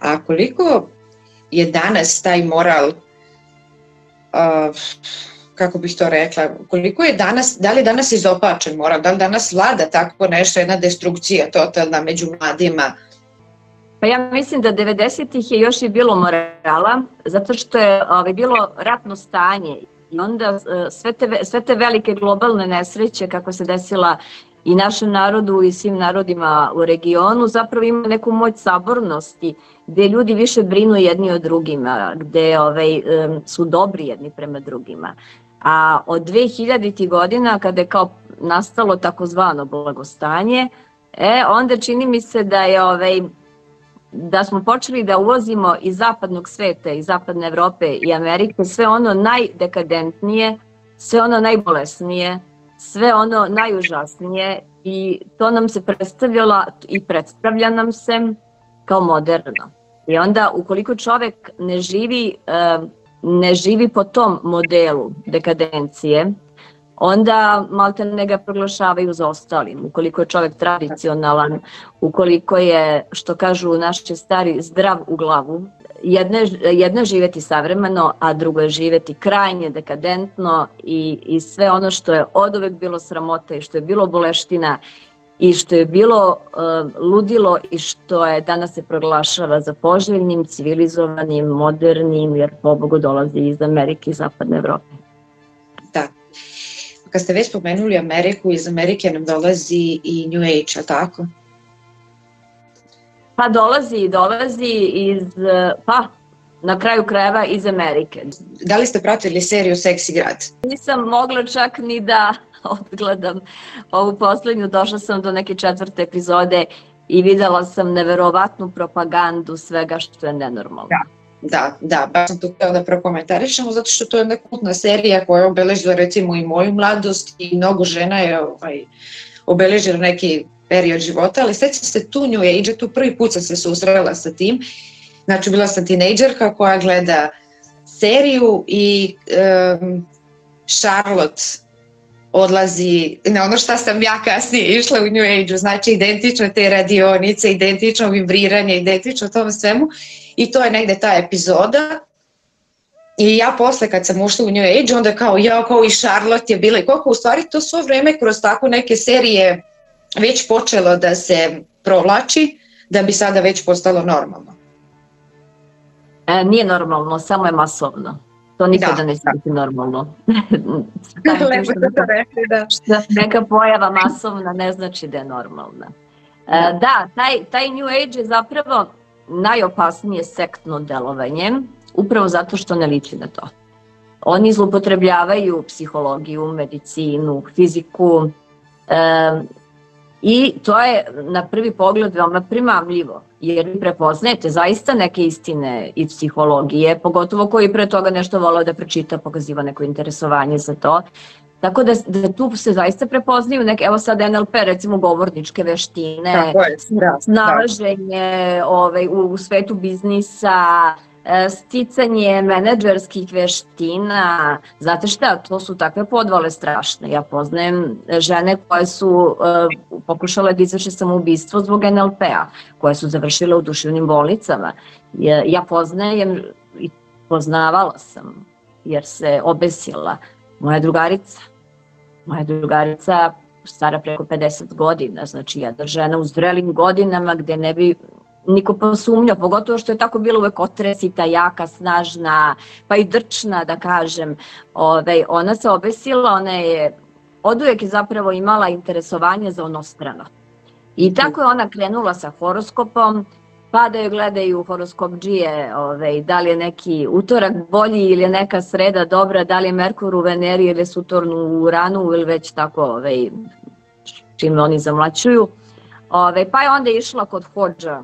A koliko je danas taj moral, kako bih to rekla, koliko je danas, da li je danas izopačen moral, da li danas vlada tako nešto, jedna destrukcija totalna među mladima? Pa ja mislim da 90-ih je još i bilo morala, zato što je bilo ratno stanje i onda sve te velike globalne nesreće kako se desila i našem narodu i svim narodima u regionu zapravo ima neku moć sabornosti gde ljudi više brinu jedni o drugima, gde su dobri jedni prema drugima. A od 2000. godina kada je kao nastalo takozvano blagostanje, onda čini mi se da je da smo počeli da ulazimo iz zapadnog sveta, iz zapadne Evrope i Amerike, sve ono najdekadentnije, sve ono najbolesnije, sve ono najužasnije i to nam se predstavljalo i predstavlja nam se kao moderno. I onda ukoliko čovek ne živi po tom modelu dekadencije, onda maltene ga proglašavaju za ostalim, ukoliko je čovek tradicionalan, ukoliko je, što kažu naši stari, zdrav u glavu. Jedno je živeti savremeno, a drugo je živeti krajnje, dekadentno i sve ono što je oduvek bilo sramota i što je bilo boleština i što je bilo ludilo i što je danas se proglašava za poželjnim, civilizovanim, modernim, jer pobogu dolazi iz Amerike i Zapadne Evrope. Da. Kad ste već spomenuli Ameriku, iz Amerike nam dolazi i New Age, ali tako? Pa dolazi pa na kraju krajeva iz Amerike. Da li ste pratili seriju Seksi grad? Nisam mogla čak ni da odgledam ovu poslednju, došla sam do neke četvrte epizode i videla sam neverovatnu propagandu svega što je nenormalno. Da, baš sam tu htjela da prokomentarišemo, zato što to je jedna kultna serija koja je obeležila recimo i moju mladost i mnogo žena je obeležila neki period života, ali sećam se tu New Age, tu prvi put sam se susrela sa tim, znači bila sam tinejdžerka koja gleda seriju i Charlotte odlazi na ono šta sam ja kasnije išla u New Age-u, znači identično te radionice, identično vibriranje, identično tome svemu. I to je negde ta epizoda i ja posle kad sam ušla u New Age onda kao ja kao i Charlotte je bila i koliko u stvari to svo vreme kroz tako neke serije već počelo da se provlači da bi sada već postalo normalno. Nije normalno, samo je masovno. To nikada neće biti normalno. Neka pojava masovna ne znači da je normalna. Da, taj New Age je zapravo najopasnije sektno delovanje, upravo zato što ne liči na to. Oni zloupotrebljavaju psihologiju, medicinu, fiziku i to je na prvi pogled veoma primamljivo, jer vi prepoznajete zaista neke istine iz psihologije, pogotovo koji pre toga nešto voleo da pročita, pokaziva neko interesovanje za to. Tako da tu se zaista prepoznaju neke, evo sad NLP, recimo govorničke veštine, snalaženje u svetu biznisa, sticanje menadžerskih veština, znate šta, to su takve podvale strašne. Ja poznajem žene koje su pokušale da izvrše samoubistvo zbog NLP-a, koje su završile u duševnim bolnicama. Ja poznajem i poznavala sam jer se obesila. Moja drugarica stara preko 50 godina, znači jedna žena u zrelim godinama gde ne bi niko posumnjao, pogotovo što je tako bilo uvek otresita, jaka, snažna, pa i drčna da kažem. Ona se obesila, ona je oduvek zapravo imala interesovanje za onostrano. I tako je ona krenula sa horoskopom, pa da joj gledaju horoskopdžije, da li je neki utorak bolji ili je neka sreda dobra, da li je Merkur u Veneri ili je Saturn u Uranu ili već tako čime oni zamlaćuju. Pa je onda išla kod hodža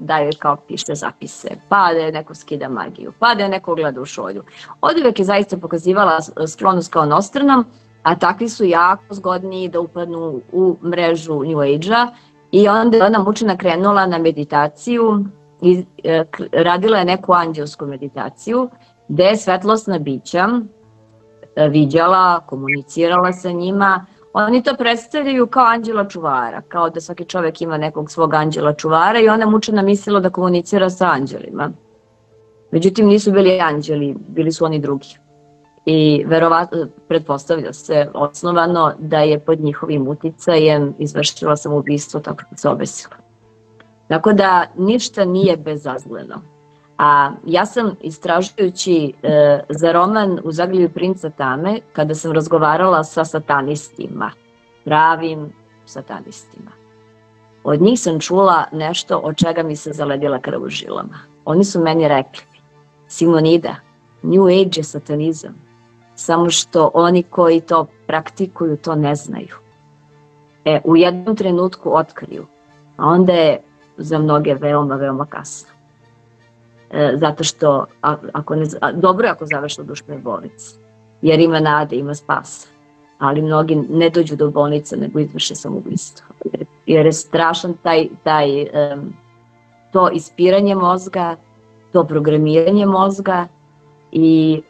da joj kao piše zapise, pa da je neko skida magiju, pa da je neko gleda u šolju. Oduvek je zaista pokazivala sklonost kao nostranom, a takvi su jako zgodni da upadnu u mrežu New Age-a. I onda je ona mučena krenula na meditaciju i radila je neku anđelsku meditaciju gde je svetlosna bića viđala, komunicirala sa njima, Oni to predstavljaju kao anđela čuvara, kao da svaki čovek ima nekog svog anđela čuvara i ona mučena mislila da komunicira sa anđelima. Međutim, nisu bili anđeli, bili su oni drugi. I verovatno, pretpostavlja se osnovano da je pod njihovim uticajem izvršila samoubistvo tako da se obesila. Tako da ništa nije bezazleno. A ja sam istražujući za roman U zagrljaju princa tame, kada sam razgovarala sa satanistima, pravim satanistima, od njih sam čula nešto od čega mi se zaledila krv u žilama. Oni su meni rekli: Simonida, New Age je satanizam, samo što oni koji to praktikuju to ne znaju. U jednom trenutku otkriju, a onda je za mnoge veoma, veoma kasno. Zato što, dobro je ako završi u duševnoj bolnici, jer ima nade, ima spasa, ali mnogi ne dođu do bolnice nego izvrše samoubistvo, jer je strašan to ispiranje mozga, to programiranje mozga i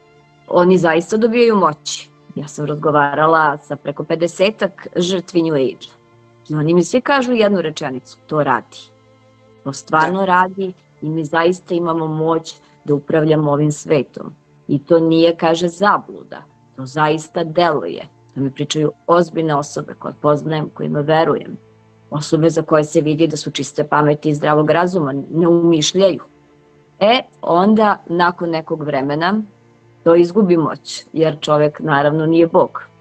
oni zaista dobijaju moći. Ja sam razgovarala sa preko 50-ak žrtvi New Age-a i oni mi svi kažu jednu rečenicu: to radi, to stvarno radi. I mi zaista imamo moć da upravljamo ovim svetom. I to nije, kaže, zabluda. To zaista deluje. Da mi pričaju ozbiljne osobe koje poznajem, kojima verujem. Osobe za koje se vidi da su čiste pameti i zdravog razuma, ne umišljaju. Onda, nakon nekog vremena, to izgubi moć, jer čovek naravno nije Bog.